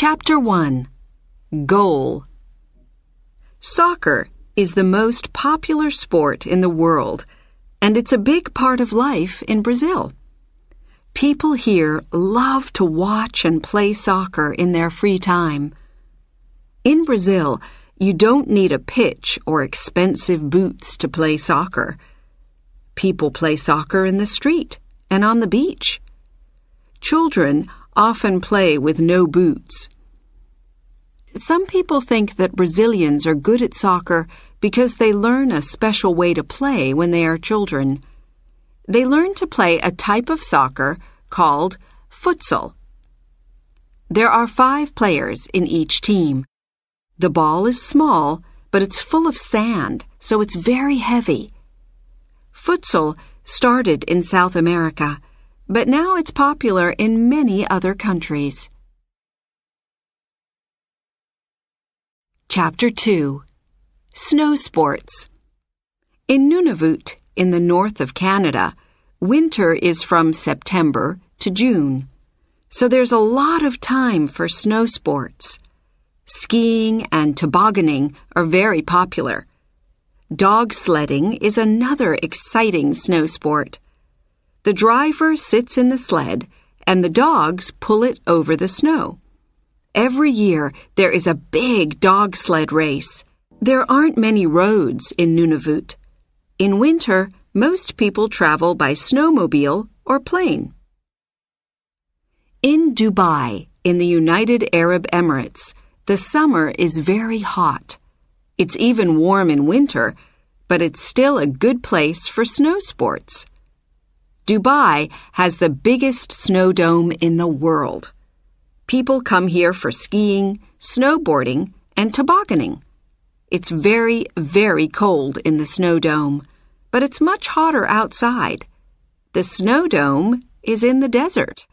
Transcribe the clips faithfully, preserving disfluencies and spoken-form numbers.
Chapter one. Goal. Soccer is the most popular sport in the world, and it's a big part of life in Brazil. People here love to watch and play soccer in their free time. In Brazil, you don't need a pitch or expensive boots to play soccer. People play soccer in the street and on the beach. Children often play with no boots. Some people think that Brazilians are good at soccer because they learn a special way to play when they are children. They learn to play a type of soccer called futsal. There are five players in each team. The ball is small, but it's full of sand, so it's very heavy. Futsal started in South America, but now it's popular in many other countries. Chapter two. Snow sports. In Nunavut, in the north of Canada, winter is from September to June, so there's a lot of time for snow sports. Skiing and tobogganing are very popular. Dog sledding is another exciting snow sport. The driver sits in the sled, and the dogs pull it over the snow. Every year, there is a big dog sled race. There aren't many roads in Nunavut. In winter, most people travel by snowmobile or plane. In Dubai, in the United Arab Emirates, the summer is very hot. It's even warm in winter, but it's still a good place for snow sports. Dubai has the biggest snow dome in the world. People come here for skiing, snowboarding, and tobogganing. It's very, very cold in the snow dome, but it's much hotter outside. The snow dome is in the desert.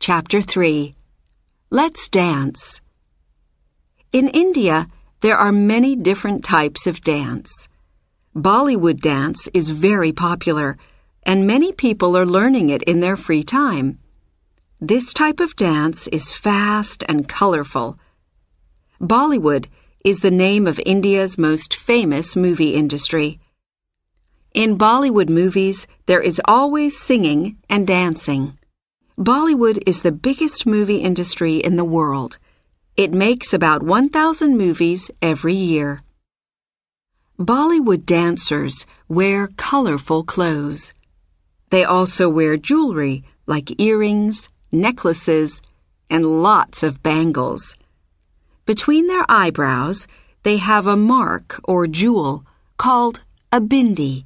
Chapter three. Let's dance. In India, there are many different types of dance. Bollywood dance is very popular, and many people are learning it in their free time. This type of dance is fast and colorful. Bollywood is the name of India's most famous movie industry. In Bollywood movies, there is always singing and dancing. Bollywood is the biggest movie industry in the world. It makes about one thousand movies every year. Bollywood dancers wear colorful clothes. They also wear jewelry like earrings, necklaces, and lots of bangles. Between their eyebrows, they have a mark or jewel called a bindi.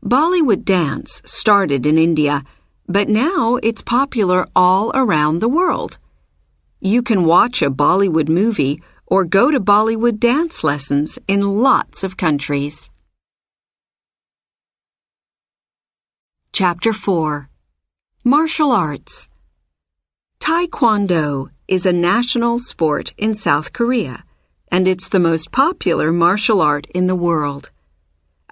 Bollywood dance started in India, but now it's popular all around the world. You can watch a Bollywood movie or go to Bollywood dance lessons in lots of countries. Chapter four. Martial Arts. Taekwondo is a national sport in South Korea, and it's the most popular martial art in the world.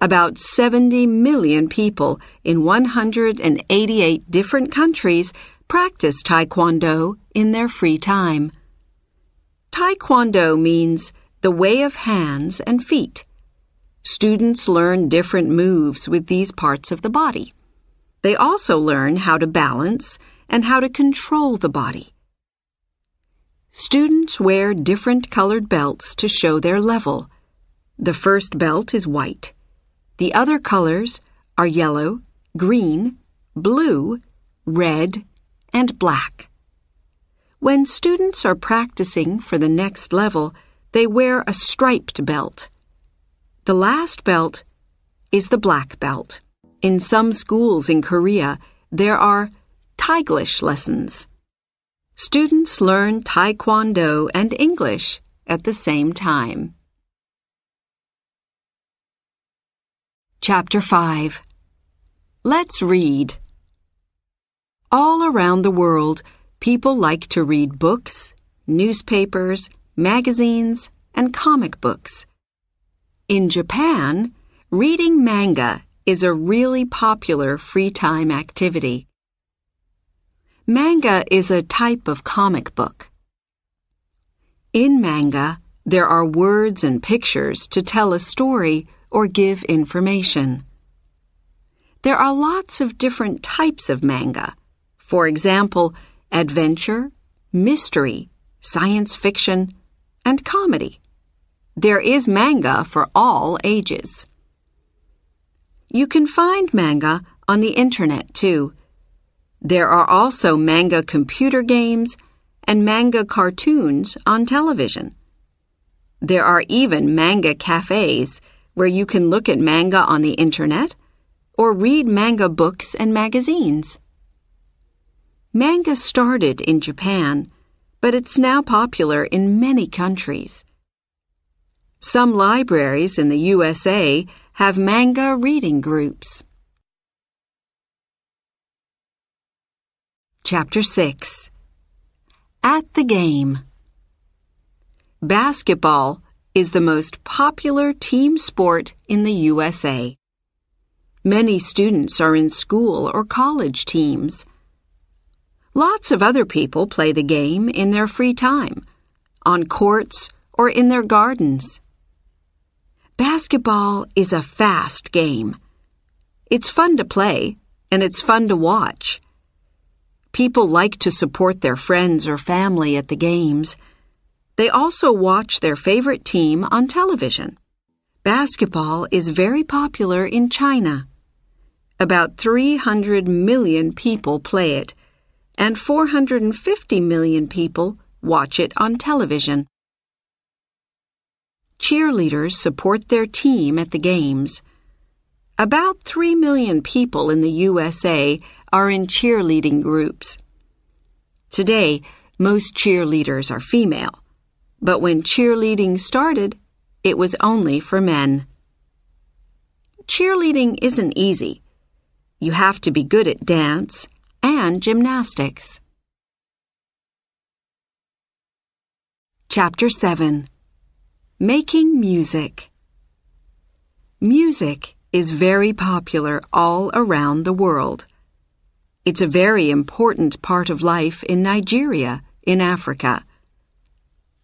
About seventy million people in one hundred eighty-eight different countries practice Taekwondo in their free time. Taekwondo means the way of hands and feet. Students learn different moves with these parts of the body. They also learn how to balance and how to control the body. Students wear different colored belts to show their level. The first belt is white. The other colors are yellow, green, blue, red, and black. When students are practicing for the next level, they wear a striped belt. The last belt is the black belt. In some schools in Korea, there are Taiglish lessons. Students learn Taekwondo and English at the same time. Chapter five. Let's read. All around the world, people like to read books, newspapers, magazines, and comic books. In Japan, reading manga is a really popular free time activity. Manga is a type of comic book. In manga, there are words and pictures to tell a story or give information. There are lots of different types of manga. For example, adventure, mystery, science fiction, and comedy. There is manga for all ages. You can find manga on the internet too. There are also manga computer games and manga cartoons on television. There are even manga cafes where you can look at manga on the internet or read manga books and magazines. Manga started in Japan, but it's now popular in many countries. Some libraries in the U S A have manga reading groups. Chapter six. At the Game. Basketball is the most popular team sport in the U S A. Many students are in school or college teams. Lots of other people play the game in their free time, on courts or in their gardens. Basketball is a fast game. It's fun to play, and it's fun to watch. People like to support their friends or family at the games. They also watch their favorite team on television. Basketball is very popular in China. About three hundred million people play it, and four hundred fifty million people watch it on television. Cheerleaders support their team at the games. About three million people in the U S A are in cheerleading groups. Today, most cheerleaders are female, but when cheerleading started, it was only for men. Cheerleading isn't easy. You have to be good at dance and gymnastics. Chapter seven. Making Music. Music is very popular all around the world. It's a very important part of life in Nigeria, in Africa.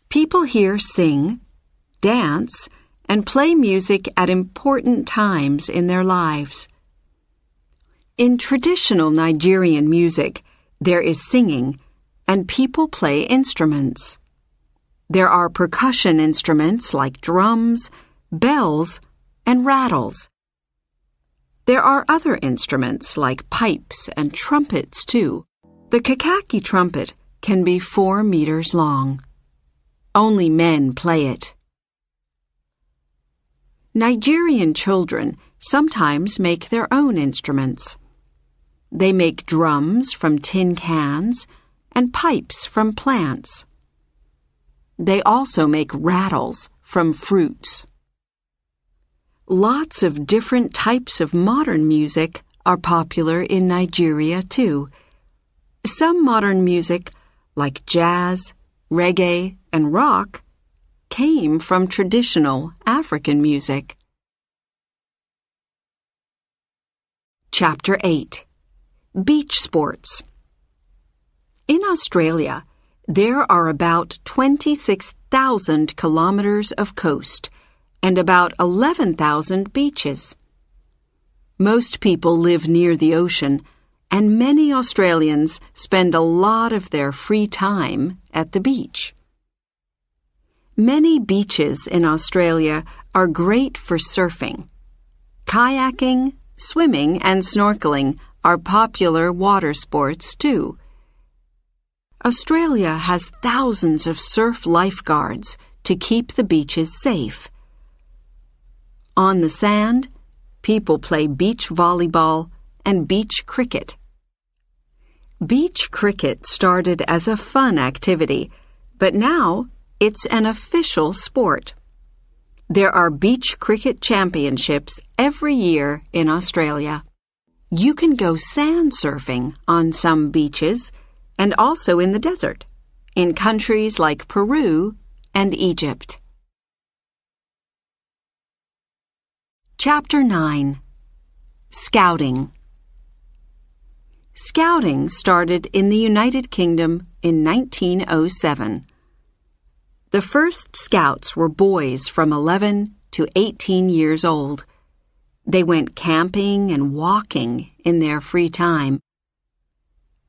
People here sing, dance, and play music at important times in their lives. In traditional Nigerian music, there is singing, and people play instruments. There are percussion instruments like drums, bells, and rattles. There are other instruments like pipes and trumpets too. The Kakaki trumpet can be four meters long. Only men play it. Nigerian children sometimes make their own instruments. They make drums from tin cans and pipes from plants. They also make rattles from fruits. Lots of different types of modern music are popular in Nigeria too. Some modern music, like jazz, reggae, and rock, came from traditional African music. Chapter eight. Beach Sports. In Australia, there are about twenty-six thousand kilometers of coast and about eleven thousand beaches. Most people live near the ocean, and many Australians spend a lot of their free time at the beach. Many beaches in Australia are great for surfing. Kayaking, swimming, and snorkeling are popular water sports too. Australia has thousands of surf lifeguards to keep the beaches safe. On the sand, people play beach volleyball and beach cricket. Beach cricket started as a fun activity, but now it's an official sport. There are beach cricket championships every year in Australia. You can go sand surfing on some beaches and also in the desert, in countries like Peru and Egypt. Chapter nine. Scouting. Scouting started in the United Kingdom in nineteen oh seven. The first scouts were boys from eleven to eighteen years old. They went camping and walking in their free time.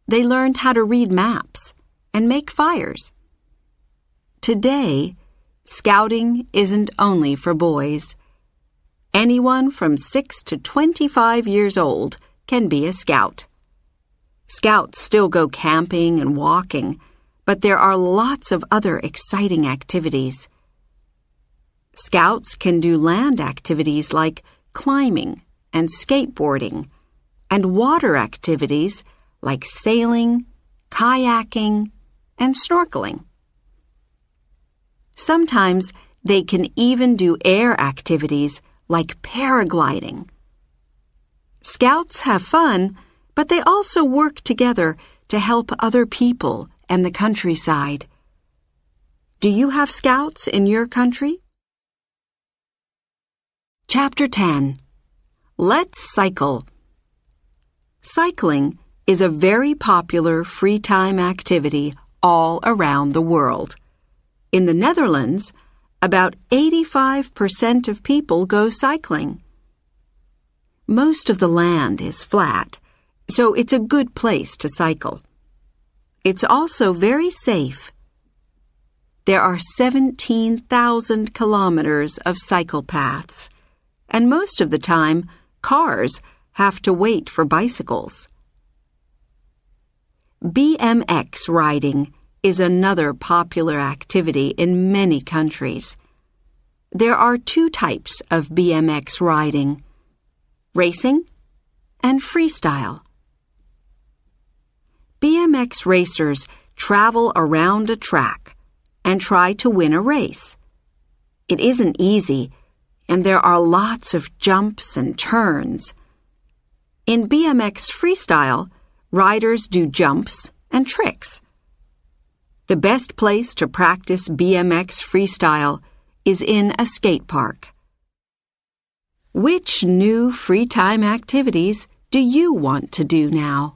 They learned how to read maps and make fires. Today, scouting isn't only for boys. Anyone from six to twenty-five years old can be a scout. Scouts still go camping and walking, but there are lots of other exciting activities. Scouts can do land activities like climbing and skateboarding, and water activities like sailing, kayaking, and snorkeling. Sometimes they can even do air activities like paragliding. Scouts have fun, but they also work together to help other people and the countryside. Do you have scouts in your country? Chapter ten. Let's cycle. Cycling is a very popular free time activity all around the world. In the Netherlands, about eighty-five percent of people go cycling. Most of the land is flat, so it's a good place to cycle. It's also very safe. There are seventeen thousand kilometers of cycle paths, and most of the time, cars have to wait for bicycles. B M X riding is another popular activity in many countries. There are two types of B M X riding: racing and freestyle. B M X racers travel around a track and try to win a race. It isn't easy, and there are lots of jumps and turns. In B M X freestyle, riders do jumps and tricks. The best place to practice B M X freestyle is in a skate park. Which new free time activities do you want to do now?